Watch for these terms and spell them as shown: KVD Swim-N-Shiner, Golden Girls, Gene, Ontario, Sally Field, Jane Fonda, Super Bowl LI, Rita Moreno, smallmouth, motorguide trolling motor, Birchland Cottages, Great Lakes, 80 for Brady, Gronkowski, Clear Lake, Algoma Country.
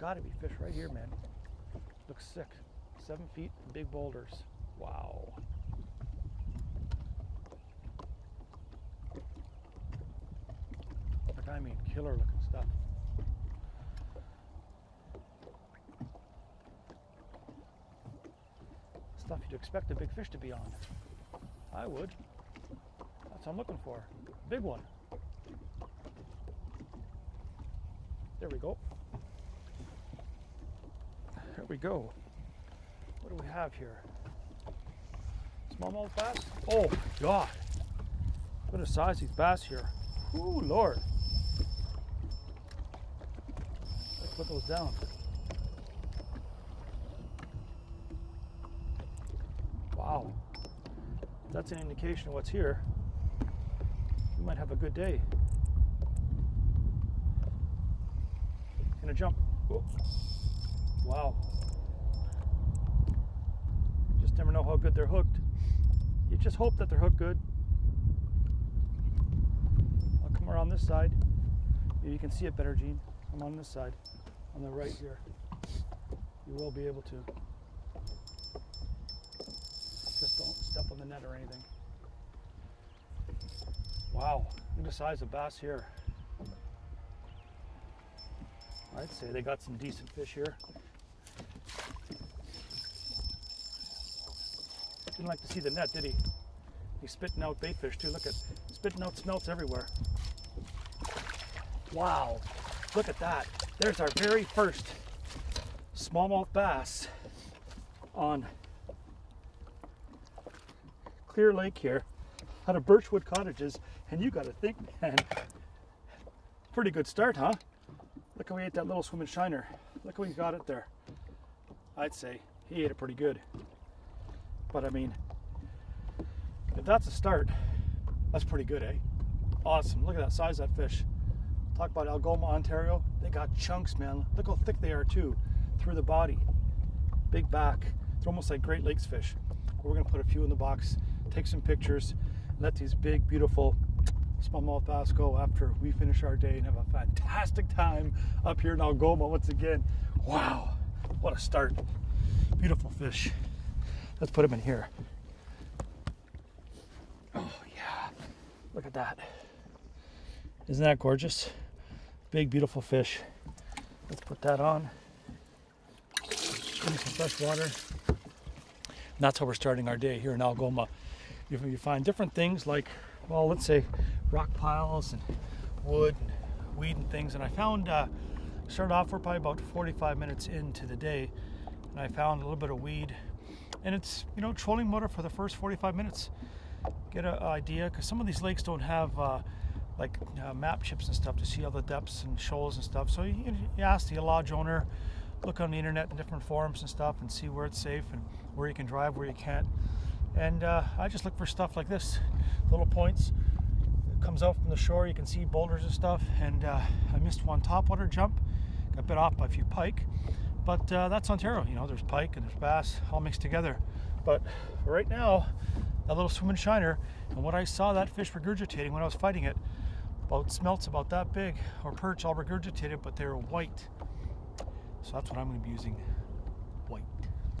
Gotta be fish right here, man. Looks sick. 7 feet, big boulders. Wow. Like, I mean, killer looking stuff. Stuff you'd expect a big fish to be on. I would. That's what I'm looking for. Big one. There we go. There we go. What do we have here? Smallmouth bass? Oh, God. What a size these bass here. Ooh, Lord. Let's put those down. Wow. If that's an indication of what's here, we might have a good day. Gonna jump. Whoa. Wow. Just never know how good they're hooked. You just hope that they're hooked good. I'll come around this side. Maybe you can see it better, Gene. I'm on this side, on the right here. You will be able to. Just don't step on the net or anything. Wow, look at the size of bass here. I'd say they got some decent fish here. Didn't like to see the net, did he? He's spitting out bait fish too. Look at spitting out smelts everywhere. Wow, look at that. There's our very first smallmouth bass on Clear Lake here out of Birchland Cottages. And you gotta think, man, pretty good start, huh? Look how we ate that little Swim-N-Shiner. Look how we got it there. I'd say he ate it pretty good. But I mean, if that's a start, that's pretty good, eh? Awesome. Look at that size of that fish. Talk about Algoma, Ontario. They got chunks, man. Look how thick they are too, through the body. Big back. It's almost like Great Lakes fish. We're gonna put a few in the box, take some pictures, let these big, beautiful smallmouth bass go after we finish our day and have a fantastic time up here in Algoma once again. Wow, what a start. Beautiful fish. Let's put them in here. Oh yeah, look at that. Isn't that gorgeous? Big, beautiful fish. Let's put that on. Give me some fresh water. And that's how we're starting our day here in Algoma. You find different things like, well, let's say rock piles and wood and weed and things. And I found, started off, we're probably about 45 minutes into the day, and I found a little bit of weed. And it's, you know, trolling motor for the first 45 minutes. Get an idea, because some of these lakes don't have map chips and stuff to see all the depths and shoals and stuff. So you ask the lodge owner, look on the internet in different forums and stuff and see where it's safe and where you can drive, where you can't. And I just look for stuff like this, little points. It comes out from the shore, you can see boulders and stuff. And I missed one topwater jump, got bit off by a few pike. But that's Ontario, you know, there's pike and there's bass, all mixed together. But right now, that little Swim-N-Shiner, and what I saw that fish regurgitating when I was fighting it, about smelts about that big, or perch all regurgitated, but they were white. So that's what I'm gonna be using.